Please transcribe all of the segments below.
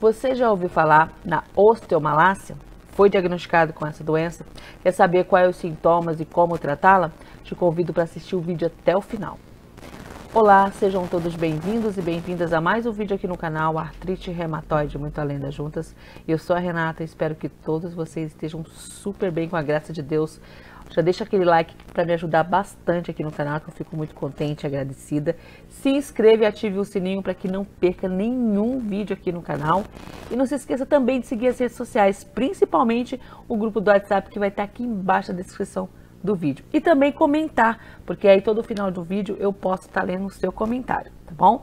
Você já ouviu falar na osteomalacia? Foi diagnosticado com essa doença? Quer saber quais os sintomas e como tratá-la? Te convido para assistir o vídeo até o final. Olá, sejam todos bem-vindos e bem-vindas a mais um vídeo aqui no canal Artrite Reumatoide Muito Além das Juntas. Eu sou a Renata e espero que todos vocês estejam super bem, com a graça de Deus. Já deixa aquele like para me ajudar bastante aqui no canal, que eu fico muito contente e agradecida. Se inscreva e ative o sininho para que não perca nenhum vídeo aqui no canal. E não se esqueça também de seguir as redes sociais, principalmente o grupo do WhatsApp, que vai estar aqui embaixo da descrição do vídeo. E também comentar, porque aí todo final do vídeo eu posso estar lendo o seu comentário, tá bom?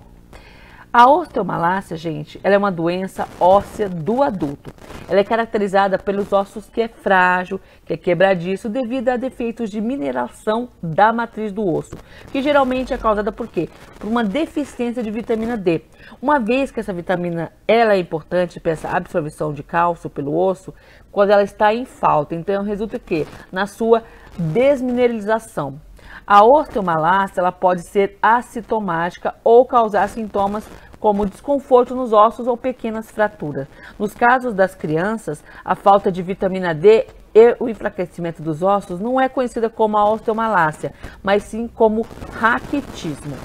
A osteomalacia, gente, ela é uma doença óssea do adulto. Ela é caracterizada pelos ossos que é frágil, que é quebradiço, devido a defeitos de mineração da matriz do osso, que geralmente é causada por quê? Por uma deficiência de vitamina D. Uma vez que essa vitamina ela é importante para essa absorção de cálcio pelo osso, quando ela está em falta, então resulta que na sua desmineralização. A osteomalacia ela pode ser assintomática ou causar sintomas como desconforto nos ossos ou pequenas fraturas. Nos casos das crianças, a falta de vitamina D e o enfraquecimento dos ossos não é conhecida como a osteomalacia, mas sim como raquitismo.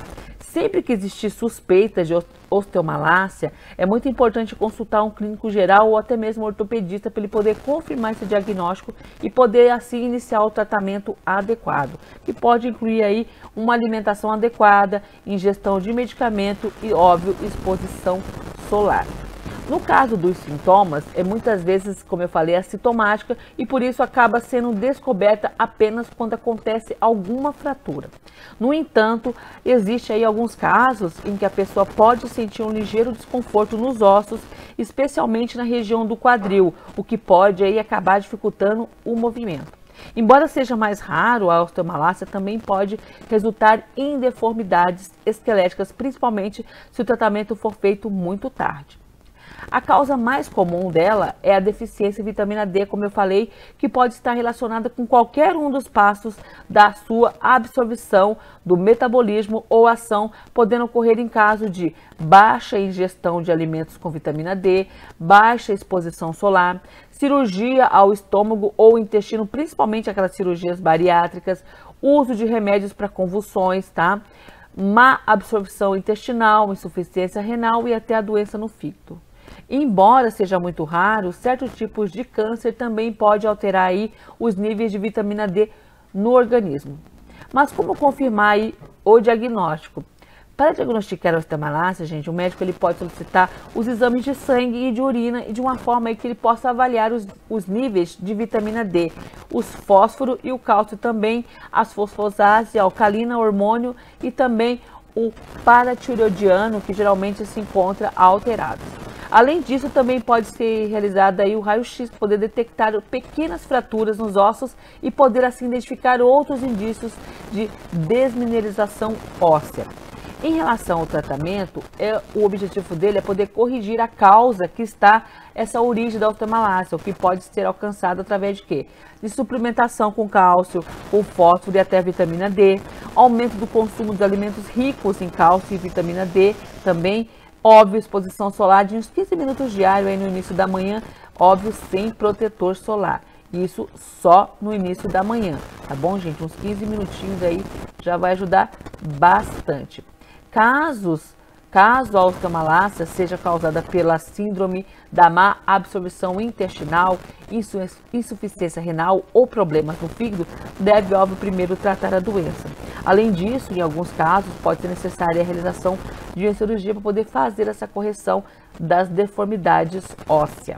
Sempre que existir suspeita de osteomalacia, é muito importante consultar um clínico geral ou até mesmo um ortopedista para ele poder confirmar esse diagnóstico e poder assim iniciar o tratamento adequado, que pode incluir aí uma alimentação adequada, ingestão de medicamento e, óbvio, exposição solar. No caso dos sintomas, é muitas vezes, como eu falei, assintomática e por isso acaba sendo descoberta apenas quando acontece alguma fratura. No entanto, existe aí alguns casos em que a pessoa pode sentir um ligeiro desconforto nos ossos, especialmente na região do quadril, o que pode aí acabar dificultando o movimento. Embora seja mais raro, a osteomalacia também pode resultar em deformidades esqueléticas, principalmente se o tratamento for feito muito tarde. A causa mais comum dela é a deficiência de vitamina D, como eu falei, que pode estar relacionada com qualquer um dos passos da sua absorção, do metabolismo ou ação, podendo ocorrer em caso de baixa ingestão de alimentos com vitamina D, baixa exposição solar, cirurgia ao estômago ou intestino, principalmente aquelas cirurgias bariátricas, uso de remédios para convulsões, tá? Má absorção intestinal, insuficiência renal e até a doença no fígado. Embora seja muito raro, certos tipos de câncer também pode alterar aí os níveis de vitamina D no organismo. Mas como confirmar aí o diagnóstico? Para diagnosticar a osteomalacia, gente, o médico ele pode solicitar os exames de sangue e de urina e de uma forma aí que ele possa avaliar os níveis de vitamina D, os fósforo e o cálcio também, as fosfatase alcalina, hormônio e também o paratiroidiano, que geralmente se encontra alterados. Além disso, também pode ser realizado aí o raio-x para poder detectar pequenas fraturas nos ossos e poder assim identificar outros indícios de desmineralização óssea. Em relação ao tratamento, o objetivo dele é poder corrigir a causa que está essa origem da osteomalacia, o que pode ser alcançado através de quê? De suplementação com cálcio, com fósforo e até vitamina D, aumento do consumo de alimentos ricos em cálcio e vitamina D também, óbvio, exposição solar de uns 15 minutos diário aí no início da manhã, óbvio, sem protetor solar. Isso só no início da manhã, tá bom, gente? Uns 15 minutinhos aí já vai ajudar bastante. Caso a osteomalacia seja causada pela síndrome da má absorção intestinal, insuficiência renal ou problemas no fígado, deve, óbvio, primeiro tratar a doença. Além disso, em alguns casos, pode ser necessária a realização de uma cirurgia para poder fazer essa correção das deformidades ósseas.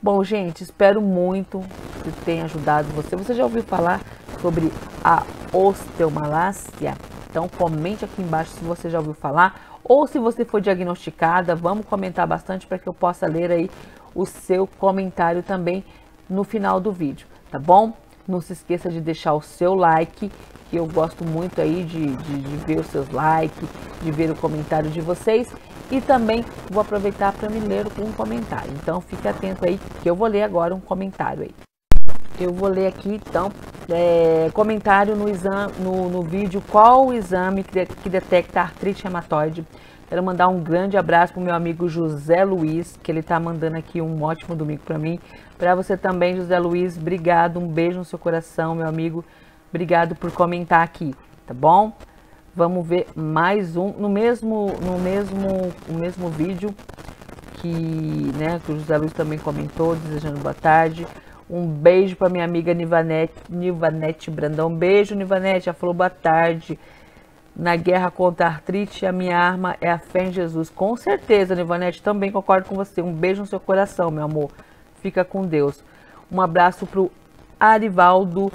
Bom, gente, espero muito que tenha ajudado você. Você já ouviu falar sobre a osteomalacia? Então, comente aqui embaixo se você já ouviu falar ou se você foi diagnosticada. Vamos comentar bastante para que eu possa ler aí o seu comentário também no final do vídeo, tá bom? Não se esqueça de deixar o seu like, que eu gosto muito aí de ver os seus likes, de ver o comentário de vocês. E também vou aproveitar para me ler um comentário. Então, fique atento aí, que eu vou ler agora um comentário aí. Eu vou ler aqui, então, comentário no vídeo: qual o exame que detecta artrite reumatoide Quero mandar um grande abraço pro meu amigo José Luiz, que ele tá mandando aqui um ótimo domingo para mim. Para você também, José Luiz, obrigado, um beijo no seu coração, meu amigo. Obrigado por comentar aqui, tá bom? Vamos ver mais um no mesmo vídeo que, né, que o José Luiz também comentou, desejando boa tarde. Um beijo para minha amiga Nivanete Brandão. Beijo, Nivanete, já falou boa tarde. Na guerra contra a artrite, a minha arma é a fé em Jesus. Com certeza, Nivanete, também concordo com você. Um beijo no seu coração, meu amor. Fica com Deus. Um abraço pro Arivaldo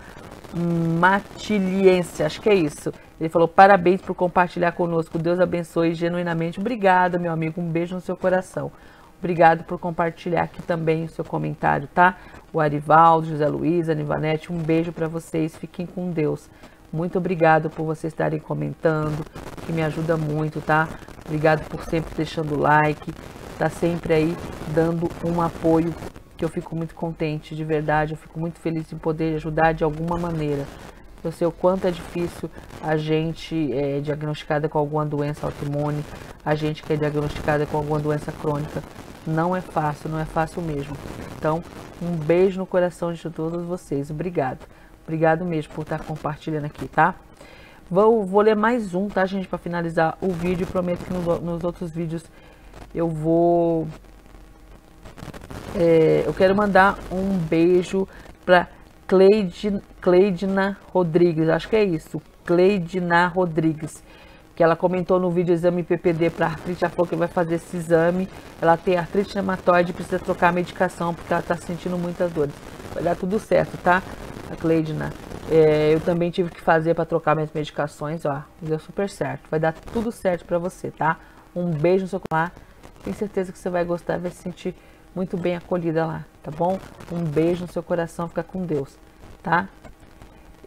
Matiliense, acho que é isso. Ele falou, parabéns por compartilhar conosco. Deus abençoe genuinamente. Obrigada, meu amigo. Um beijo no seu coração. Obrigado por compartilhar aqui também o seu comentário, tá? O Arivaldo, José Luiz, a Nivanete, um beijo para vocês. Fiquem com Deus. Muito obrigado por vocês estarem comentando, que me ajuda muito, tá? Obrigado por sempre deixando o like, tá sempre aí dando um apoio, que eu fico muito contente, de verdade. Eu fico muito feliz em poder ajudar de alguma maneira. Eu sei o quanto é difícil a gente é diagnosticada com alguma doença autoimune, a gente que é diagnosticada com alguma doença crônica. Não é fácil, não é fácil mesmo. Então, um beijo no coração de todos vocês. Obrigado. Obrigado mesmo por estar compartilhando aqui, tá? Vou ler mais um, tá, gente? Para finalizar o vídeo. Prometo que nos outros vídeos eu vou... eu quero mandar um beijo para Cleidina Rodrigues. Acho que é isso. Cleidina Rodrigues. Que ela comentou no vídeo exame PPD para artrite. Ela falou que vai fazer esse exame. Ela tem artrite reumatoide e precisa trocar a medicação porque ela está sentindo muitas dores. Vai dar tudo certo, tá? A Cleidina, eu também tive que fazer para trocar minhas medicações, ó, deu super certo. Vai dar tudo certo para você, tá? Um beijo no seu colar. Tenho certeza que você vai gostar, vai se sentir muito bem acolhida lá, tá bom? Um beijo no seu coração, fica com Deus, tá?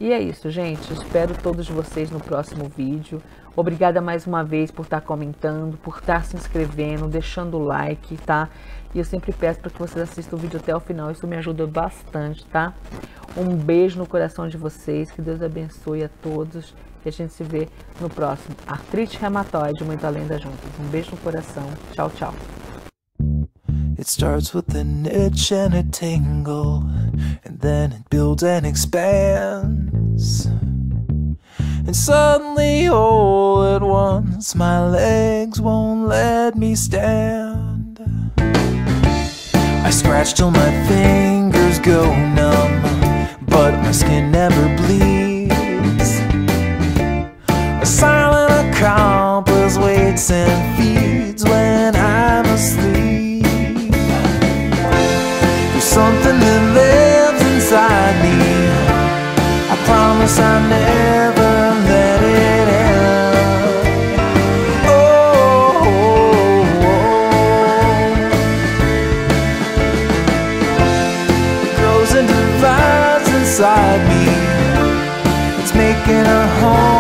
E é isso, gente. Espero todos vocês no próximo vídeo. Obrigada mais uma vez por estar comentando, por estar se inscrevendo, deixando o like, tá? E eu sempre peço para que vocês assistam o vídeo até o final, isso me ajuda bastante, tá? Um beijo no coração de vocês, que Deus abençoe a todos e a gente se vê no próximo Artrite Reumatoide Muito Além das Juntas. Um beijo no coração, tchau, tchau. It starts with an itch and a tingle, and then it builds and expands, and suddenly all at once my legs won't let me stand. I scratch till my fingers go numb, but my skin never bleeds. A silent accomplice waits and feeds when I'm asleep. Something that lives inside me, I promise I never let it out. Oh, oh, oh. It grows and divides inside me, it's making a home.